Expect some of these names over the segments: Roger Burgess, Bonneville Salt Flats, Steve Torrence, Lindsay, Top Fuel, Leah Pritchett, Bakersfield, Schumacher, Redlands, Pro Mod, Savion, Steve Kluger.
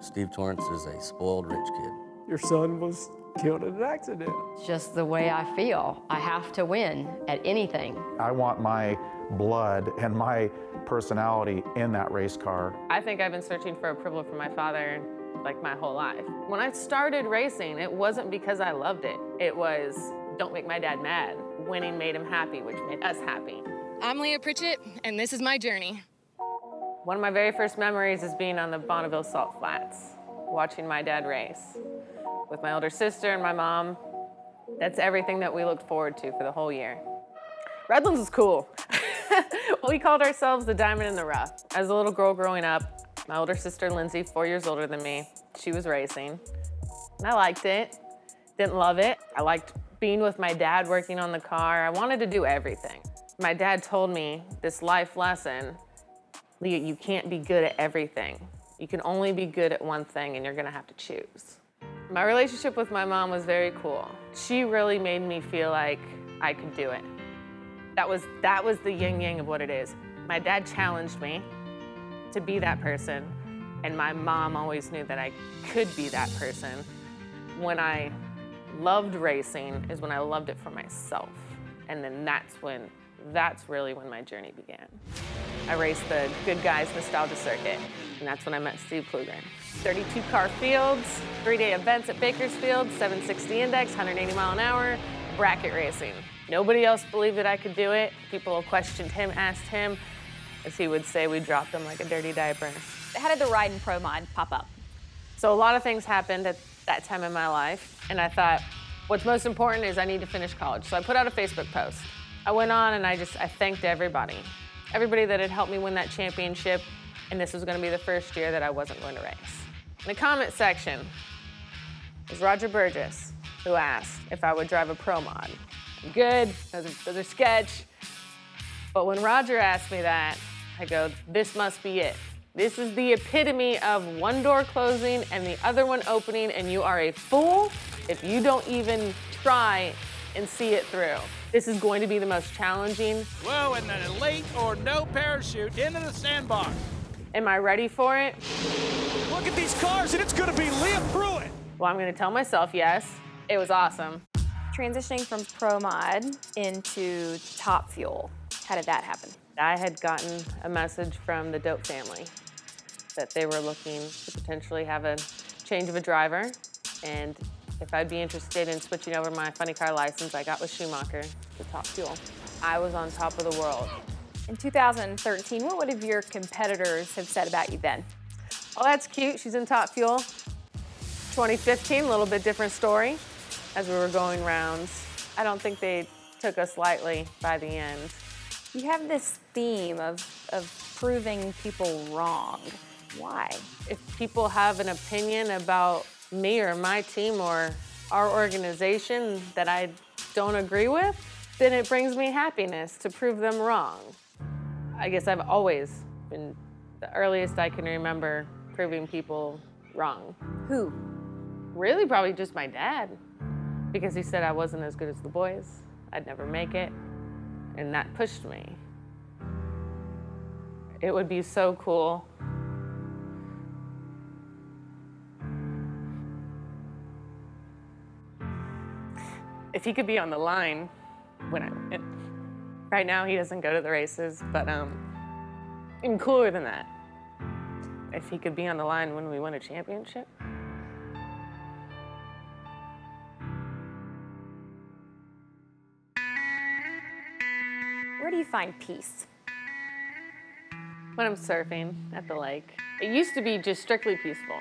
Steve Torrence is a spoiled rich kid. Your son was killed in an accident. Just the way I feel. I have to win at anything. I want my blood and my personality in that race car. I think I've been searching for approval from my father like my whole life. When I started racing, it wasn't because I loved it. It was, don't make my dad mad. Winning made him happy, which made us happy. I'm Leah Pritchett, and this is my journey. One of my very first memories is being on the Bonneville Salt Flats, watching my dad race with my older sister and my mom. That's everything that we looked forward to for the whole year. Redlands was cool. We called ourselves the diamond in the rough. As a little girl growing up, my older sister, Lindsay, 4 years older than me, she was racing. And I liked it, didn't love it. I liked being with my dad, working on the car. I wanted to do everything. My dad told me this life lesson, Leah, you can't be good at everything. You can only be good at one thing and you're gonna have to choose. My relationship with my mom was very cool. She really made me feel like I could do it. That was the yin-yang of what it is. My dad challenged me to be that person, and my mom always knew that I could be that person. When I loved racing is when I loved it for myself. And then that's really when my journey began. I raced the Good Guys Nostalgia Circuit, and that's when I met Steve Kluger. 32-car fields, 3-day events at Bakersfield, 760 index, 180 mile an hour, bracket racing. Nobody else believed that I could do it. People questioned him, asked him, as he would say, we dropped him like a dirty diaper. How did the ride in Pro Mod pop up? So a lot of things happened at that time in my life, and I thought, what's most important is I need to finish college. So I put out a Facebook post. I went on and I thanked everybody. Everybody that had helped me win that championship, and this was gonna be the first year that I wasn't going to race. In the comment section was Roger Burgess, who asked if I would drive a Pro Mod. I'm good, those are sketch. But when Roger asked me that, I go, this must be it. This is the epitome of one door closing and the other one opening, and you are a fool if you don't even try and see it through. This is going to be the most challenging. Whoa, and an elite or no parachute into the sandbox. Am I ready for it? Look at these cars, and it's gonna be Leah Pritchett. Well, I'm gonna tell myself yes. It was awesome. Transitioning from Pro Mod into Top Fuel. How did that happen? I had gotten a message from the Dope family that they were looking to potentially have a change of a driver, and if I'd be interested in switching over my funny car license I got with Schumacher to Top Fuel. I was on top of the world. In 2013, what would your competitors have said about you then? Oh, that's cute, she's in Top Fuel. 2015, a little bit different story as we were going rounds. I don't think they took us lightly by the end. You have this theme of proving people wrong. Why? If people have an opinion about me or my team or our organization that I don't agree with, then it brings me happiness to prove them wrong. I guess I've always been, the earliest I can remember, proving people wrong. Who? Really, probably just my dad, because he said I wasn't as good as the boys. I'd never make it. And that pushed me. It would be so cool. If he could be on the line when I win. Right now he doesn't go to the races, but even cooler than that, if he could be on the line when we win a championship. Where do you find peace? When I'm surfing at the lake. It used to be just strictly peaceful,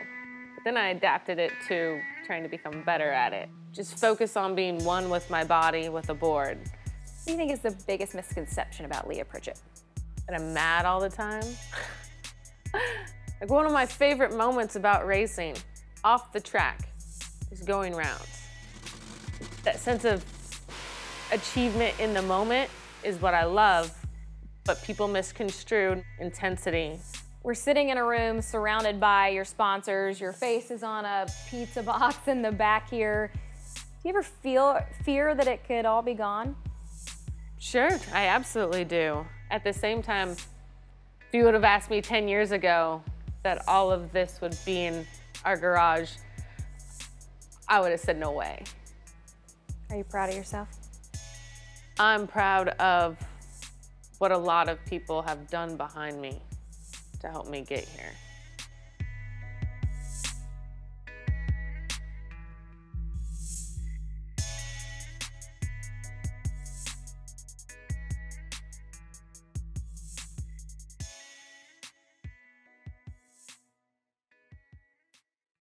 but then I adapted it to trying to become better at it. Just focus on being one with my body, with a board. What do you think is the biggest misconception about Leah Pritchett? That I'm mad all the time. Like one of my favorite moments about racing, off the track, is going rounds. That sense of achievement in the moment is what I love, but people misconstrue intensity. We're sitting in a room surrounded by your sponsors. Your face is on a pizza box in the back here. Do you ever fear that it could all be gone? Sure, I absolutely do. At the same time, if you would have asked me 10 years ago that all of this would be in our garage, I would have said no way. Are you proud of yourself? I'm proud of what a lot of people have done behind me to help me get here.